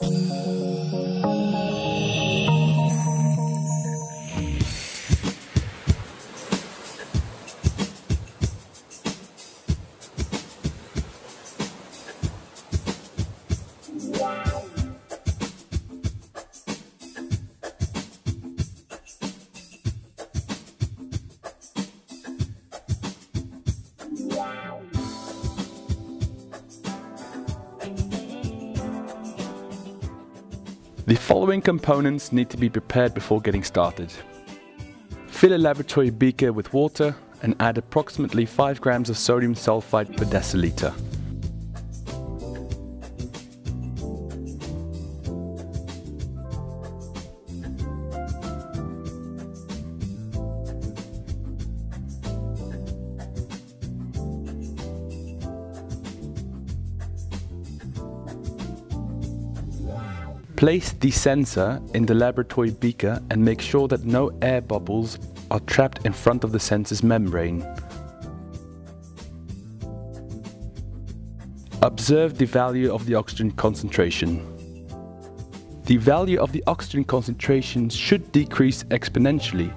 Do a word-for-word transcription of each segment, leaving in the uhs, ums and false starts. The following components need to be prepared before getting started. Fill a laboratory beaker with water and add approximately five grams of sodium sulfite per deciliter. Place the sensor in the laboratory beaker and make sure that no air bubbles are trapped in front of the sensor's membrane. Observe the value of the oxygen concentration. The value of the oxygen concentration should decrease exponentially,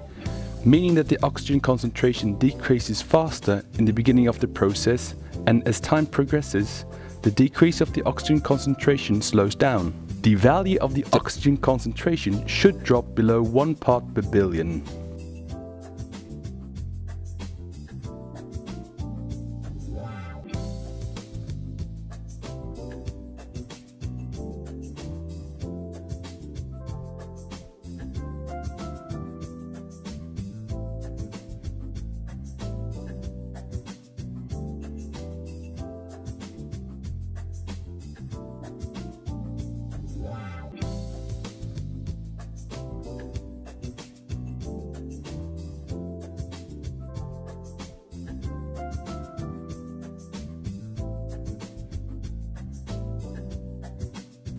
meaning that the oxygen concentration decreases faster in the beginning of the process, and as time progresses, the decrease of the oxygen concentration slows down. The value of the oxygen concentration should drop below one part per billion.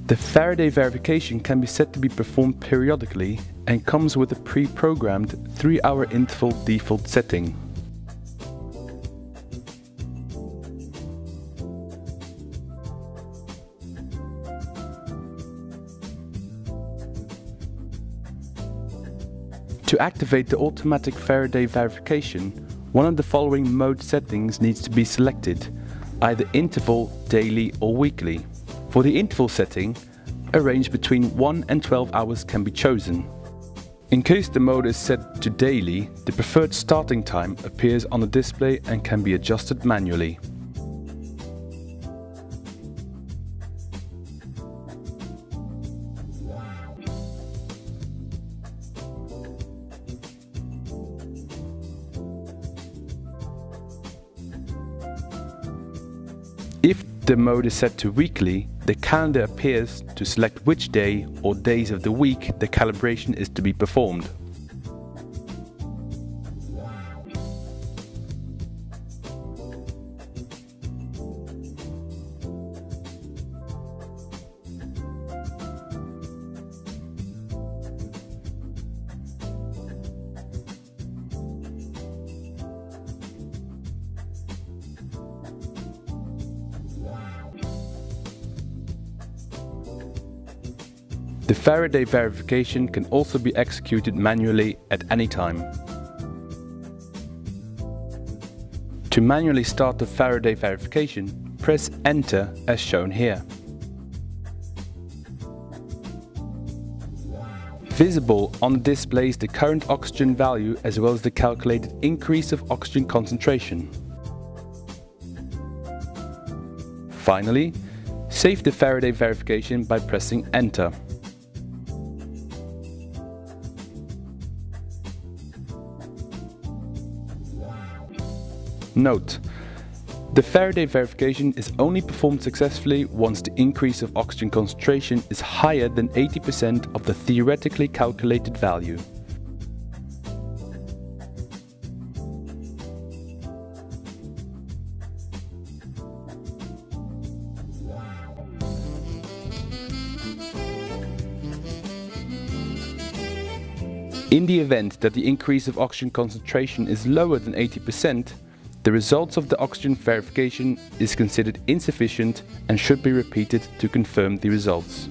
The Faraday verification can be said to be performed periodically and comes with a pre-programmed three hour interval default setting. To activate the automatic Faraday verification, one of the following mode settings needs to be selected, either interval, daily or weekly. For the interval setting, a range between one and twelve hours can be chosen. In case the mode is set to daily, the preferred starting time appears on the display and can be adjusted manually. If the mode is set to weekly, the calendar appears to select which day or days of the week the calibration is to be performed. The Faraday verification can also be executed manually at any time. To manually start the Faraday verification, press Enter as shown here. Visible on the display is the current oxygen value as well as the calculated increase of oxygen concentration. Finally, save the Faraday verification by pressing Enter. Note: the Faraday verification is only performed successfully once the increase of oxygen concentration is higher than eighty percent of the theoretically calculated value. In the event that the increase of oxygen concentration is lower than eighty percent, the results of the oxygen verification is considered insufficient and should be repeated to confirm the results.